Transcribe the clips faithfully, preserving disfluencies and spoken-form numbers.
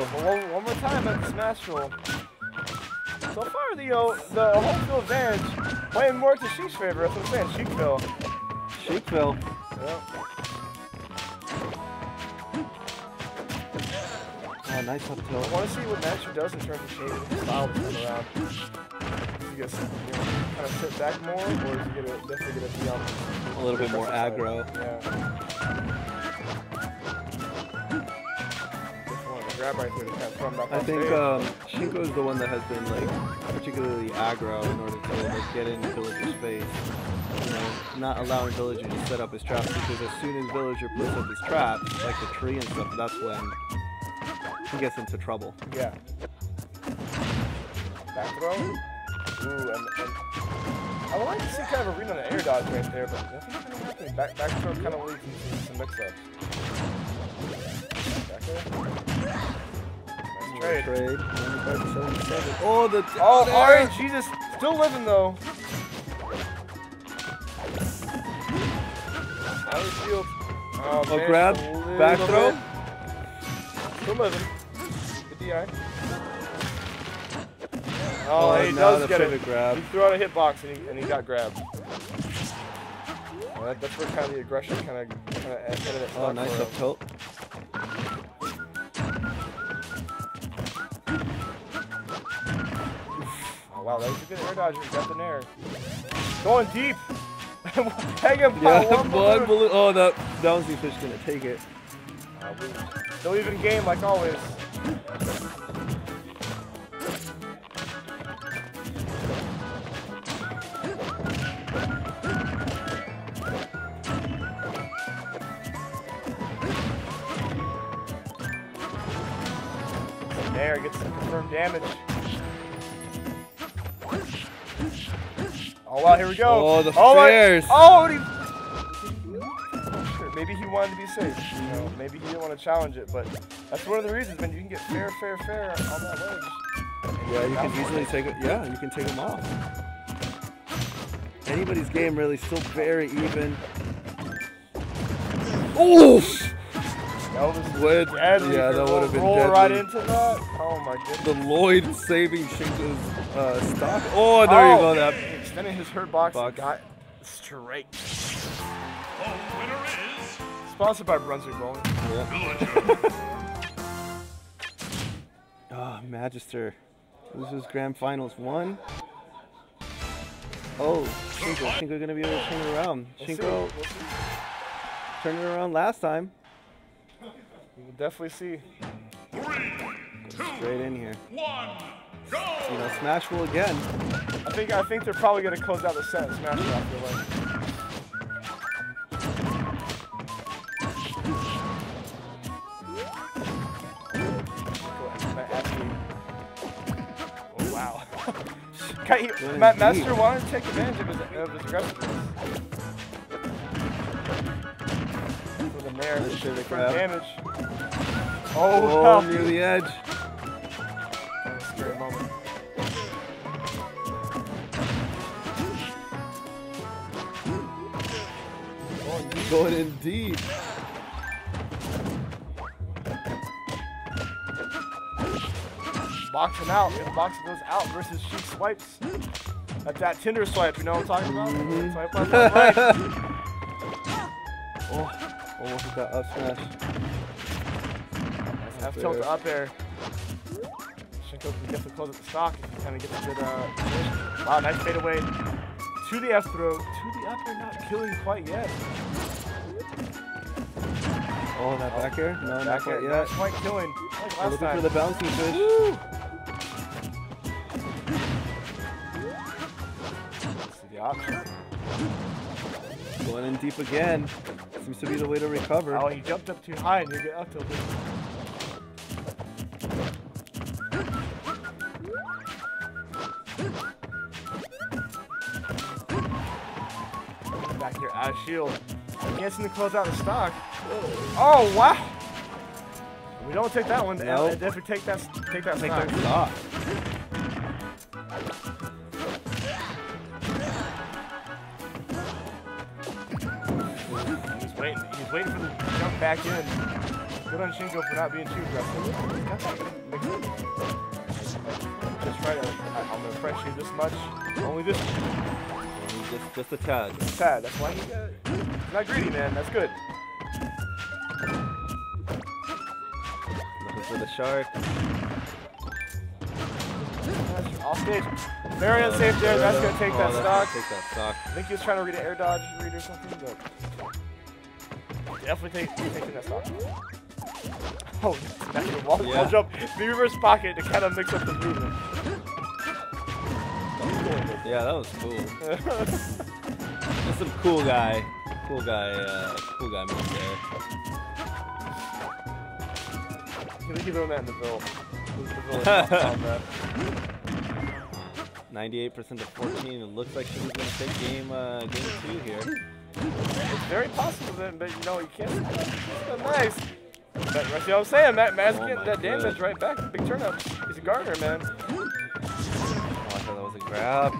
go. One, one more time at the Smashville. So far, the, you know, the home field advantage playing more to Sheik's favor. That's what I'm saying, Sheikville. Sheikville. Yeah. Oh, nice up tilt. I want to see what Magister does in terms of shading. His style this time around. Is he going to kind of sit back more, or is he going to definitely get a jump? A little bit more aggro. Grab right there to kind of throw him back. I think um, Shinkou is the one that has been like particularly aggro in order to like, get in Villager's face. You know, not allowing Villager to set up his traps, because as soon as Villager puts up his traps, like the tree and stuff, that's when he gets into trouble. Yeah. Back throw. Ooh, and, and I would like to see kind of a read on an air dodge right there, but nothing's really happening. Back, back throw kind of leads into some mix-ups. Nice trade. Trade. Oh, the oh, RNGesus still living though. Out of shield. Oh, oh man, grab, back throw. Bit. Still living. Good D I. Oh, oh he does get it. Grab. He threw out a hitbox and he, and he got grabbed. Well, that's where kind of the aggression kind of kind of ended it. Oh, nice up tilt. Wow, that was a good air dodge. We got the air. Going deep. Hang him by yeah, one blood balloon. balloon. Oh, that bouncy fish gonna take it. Uh, Still even game like always. There gets some confirmed damage. Oh wow, here we go. Oh, the oh, fairs. My, oh, he, sure, maybe he wanted to be safe. You know, maybe he didn't want to challenge it, but that's one of the reasons, man. You can get fair, fair, fair on, on that ledge. And yeah, you can easily take it. Yeah, you can take them off. Anybody's game really still very even. Oof! Would, yeah, that would have been roll deadly. Right into that. Oh my goodness. The Lloyd saving Shinko's uh, stock. Oh, there oh, you go. That extending his hurt box, box. Got straight. Oh, winner is sponsored by Brunswick Bowling. Yeah. Ah, oh, Magister. This is Grand Finals one. Oh, Shinkou. Shinkou gonna be able to turn it around. Shinkou turned it around last time. We'll definitely see. Three, two, straight in here. One, go! You know, Smashville again. I think I think they're probably gonna close out the set and Smashville after the leg. Oh wow. He, Ma Master wanted to take advantage of his of his aggressiveness. There, damage. Oh, oh near the edge. That was a great moment. Oh, he's going in deep. Box him out. The box goes out versus Sheik swipes. That's that Tinder swipe. You know what I'm talking about? Mm-hmm. Swipe left, swipe right. Oh. Oh, look at that up smash. Nice half tilt up air. Shinkou can definitely close up the stock if he kind of gets a good uh, finish. Wow, nice fadeaway to the F throw. To the up air, not killing quite yet. Oh, that back air? No, back not quite air, yet. Not quite killing. Like last looking time. For the bouncy fish. Woo! See the option. Going in deep again. Seems to be the way to recover. Oh, he jumped up too high and he got up tilted. Back here, out of shield. Can't seem to close out the stock. Oh wow! We don't take that one. Nope. If we take that, take that take stock. That stock. Waiting for the jump back in. Good on Shinkou for not being too aggressive. Just try to, I'm gonna press you this much. Only this. Only just, just a tad. Just a tad. That's why you got. Not greedy, man. That's good. Looking for the shark. Off stage. Very uh, unsafe there. That's gonna take, oh, that, that's stock. Take that stock. I think he was trying to read an air dodge read or something, but definitely take, taking that stock. Oh, that's a wall, yeah. Wall jump. The reverse pocket to kind of mix up the movement. Yeah, that was cool. That's some cool guy, cool guy, uh, cool guy move there. I think he wrote that in the bill. ninety-eight percent to fourteen. It looks like she was going to take game uh, game two here. It's very possible, then, but you know you can't. Nice. But you know what I'm saying? That man's oh getting that damage God. Right back. Big turn up. He's a gardener, man. Oh, I thought that was a grab.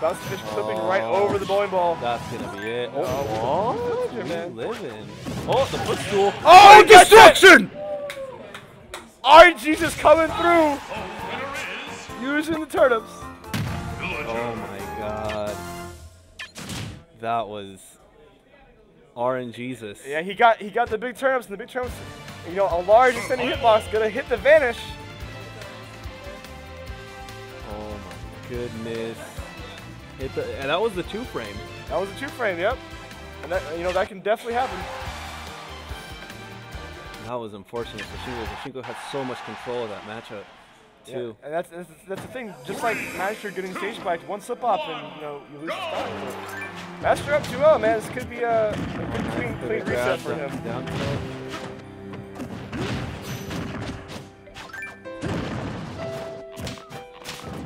Bounce fish flipping oh, right over the bowling ball. That's gonna be it. Oh, oh, oh man. Living. Oh, the footstool. Oh, destruction! RNGesus coming through. Using the turnips. Oh my god. That was RNGesus. Yeah, he got he got the big turnips and the big turnips. You know, a large extended hitbox gonna hit the vanish. Oh my goodness. Hit the, and that was the two frame. That was the two frame, yep. And that, you know, that can definitely happen. That was unfortunate for Shinkou. Shinkou had so much control of that matchup. Too. Yeah, and that's, that's that's the thing. Just like Magister getting stage spiked, one slip up and you know you lose the stock. Magister up two oh, man. This could be a, a good clean, clean reset down, for down, him. Down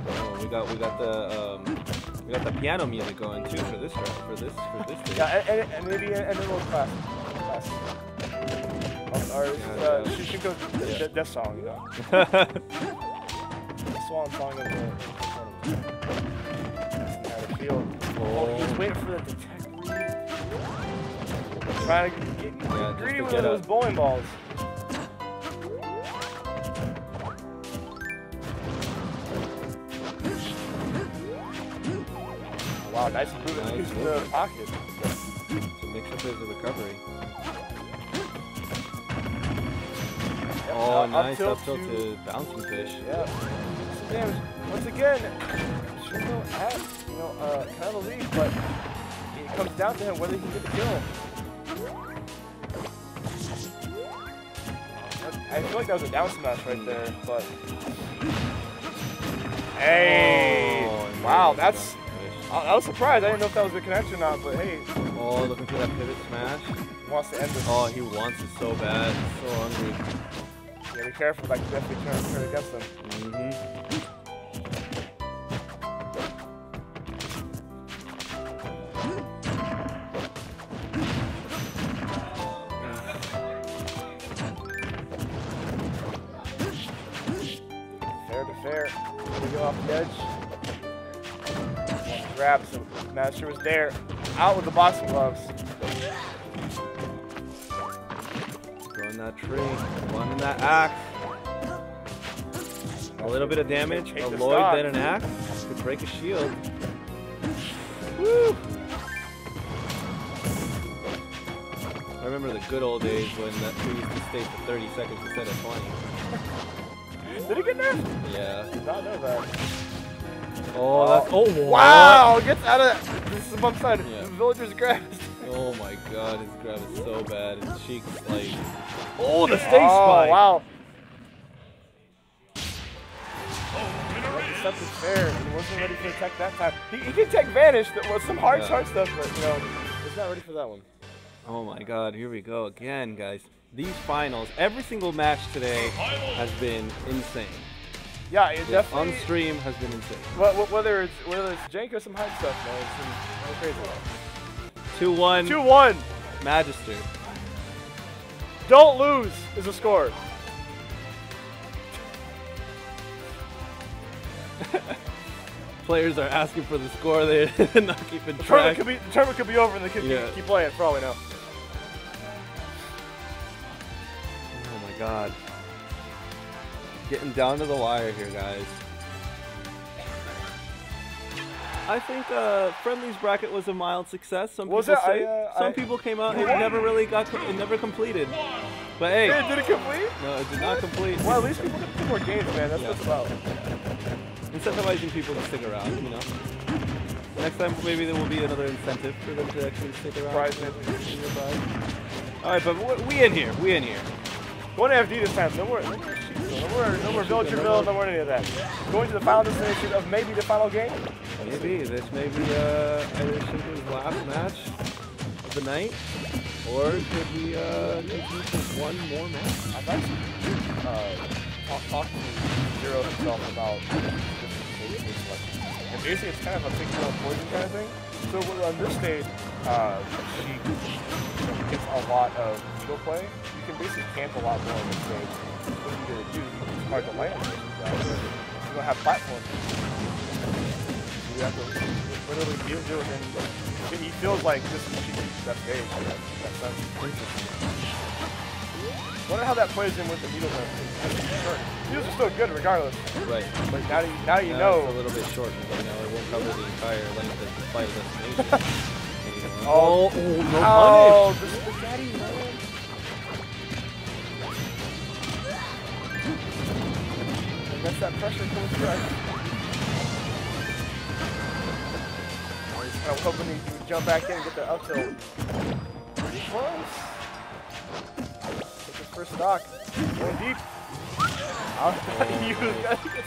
oh, we got we got the um, we got the piano music going too for this round, for this for this. Thing. Yeah, and, and maybe and a little class. class. Or uh, Shinko's yeah. death song, you know. Swan song of the, the field. Oh, he's waiting for the detect read. Trying to get yeah, greedy with those up. Bowling balls. Wow, nice improvement nice in the pocket. To make sure there's a recovery. Yep, oh, uh, nice up tilt to, to bouncing fish. Yeah. Once again, Shinkou has, you know, uh, kind of a lead, but it comes down to him whether he can get the kill. I feel like that was a down smash right there, but... Hey! Oh, wow, that's... I, I was surprised. I didn't know if that was the connection or not, but hey. Oh, looking for that pivot smash. He wants to end this. Oh, he wants it so bad. He's so hungry. Yeah, be careful, like, definitely trying to try to get them. Mm-hmm. Off the edge. Grabs him. Master was there. Out with the boxing gloves. Throwing that tree. Running that axe. A little bit of damage. A Lloyd, then an axe. Could break a shield. Woo! I remember the good old days when that tree used to stay for thirty seconds instead of twenty. Did he get there? Yeah. Did not know that. Oh, that's... Oh, wow! Wow. Gets out of... This is the bump side. Yeah. The villager's grab. Oh my god, his grab is so bad. His cheek is like... Oh, the stage spike! Oh, wow. Stuff is fair. He wasn't ready to attack that time. He, he did take vanish. That was some hard yeah. charge stuff, but, you know, he's not ready for that one. Oh my god, here we go again, guys. These finals, every single match today has been insane. Yeah, it definitely. On stream has been insane. Well, whether it's whether it's Jank or some hype stuff, man, it's been crazy. Two one. Two one. Magister. Don't lose is a score. Players are asking for the score. They're not keeping track. The tournament could be, the tournament could be over, and they could yeah. keep, keep playing. Probably not. god. Getting down to the wire here, guys. I think uh, Friendly's bracket was a mild success. Some was people, say, I, uh, some I, people came out and never really got com it never completed. But hey, man, did it complete? No, it did not complete. Well, at least people can play more games, man. That's yeah. what it's about. Incentivizing people to stick around, you know. Next time, maybe there will be another incentive for them to actually stick around. Prize prize. All right, but we in here. We in here. Going to F D this time. No more, no more, no more, no more Villagerville, no more any of that. Going to the final destination of maybe the final game. Maybe this may be uh, either Shinko's last match of the night, or could we uh, just one more match? I've actually uh, talked to Zero himself about this. And basically, it's kind of a pick-your-own poison kind of thing. So on this stage, uh, she gets a lot of needle play. You can basically camp a lot more on this stage. What are you going to do? It's hard to land on this stage. You don't have platforms. You have to literally deal with it. And, like, he feels like this is the best game. That sounds crazy. Wonder how that plays in with the needle play. Sure. Needles are still good regardless. Right. But now you, now you now know. It's a little bit short. But now it won't cover the entire length of the fight destination. Oh, oh, no punish! Oh, the spaghetti man. And that's that pressure coming through. I was hoping he would jump back in and get the up tilt. Pretty close. Take his first stock. Going deep. I'll try you. That gets...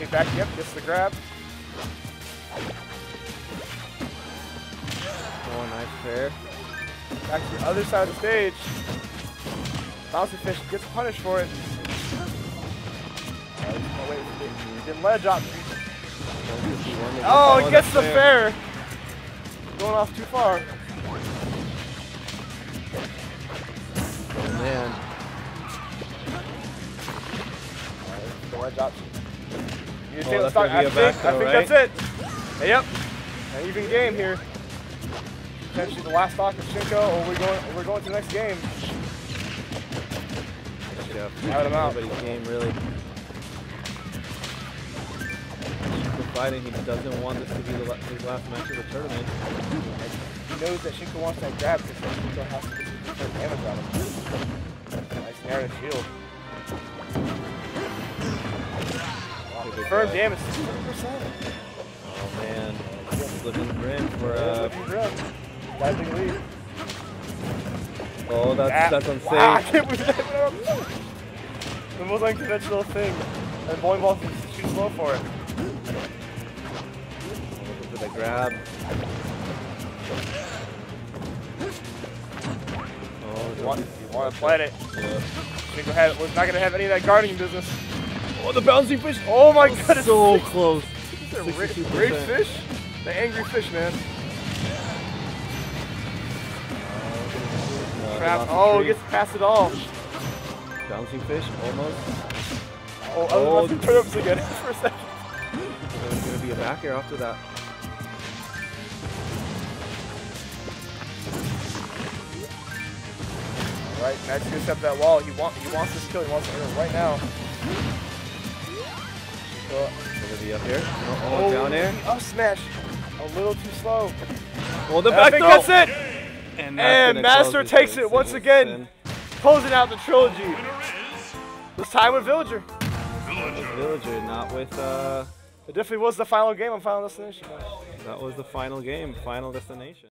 Get back, yep, gets the grab. Oh, nice fair. Back to the other side of the stage. Bouncing Fish gets punished for it. Oh, wait, he didn't let it drop. Oh, he gets the fair. Going off too far. Oh, man. All right, drop. You oh, that's start. I, think, back, though, I think right? that's it. Hey, yep. An even game here. Potentially the last stock of Shinkou, or we're going, we're going to the next game. Yeah, out him out. Everybody's game, really. Providing he doesn't want this to be the, his last match of the tournament. He knows that Shinkou wants that grab because Shinkou has to get some damage on him. Nice narrative shield. Firm damage, two hundred percent. Oh man, slipping grin for a. Diving lead. Oh, that's ah. that's unsafe. Wow, I can't believe that. The most unconventional thing. And bowling ball is too slow for it. Look at the grab. Oh, you want, you want to plant it? Yeah. Shinkou had it. We're not gonna have any of that guarding business. Oh, the bouncing fish! Oh my god, it's so close. The rich fish? The angry fish, man. Uh, Trap. Oh, he gets past it all. Bouncing fish, almost. Oh, oh, oh. Turn ups again for a second. There's going to be a back air after that. Alright, Max gets up that wall. He, want, he wants this kill, he wants to hit it right now. So, gonna be up here. Oh, oh, down air. Up smash. A little too slow. Well, the back throw. That's it. And, and Magister takes it once again, closing out the trilogy. This time with Villager. Villager, Villager not with. Uh, it definitely was the final game on Final Destination. That was the final game, Final Destination.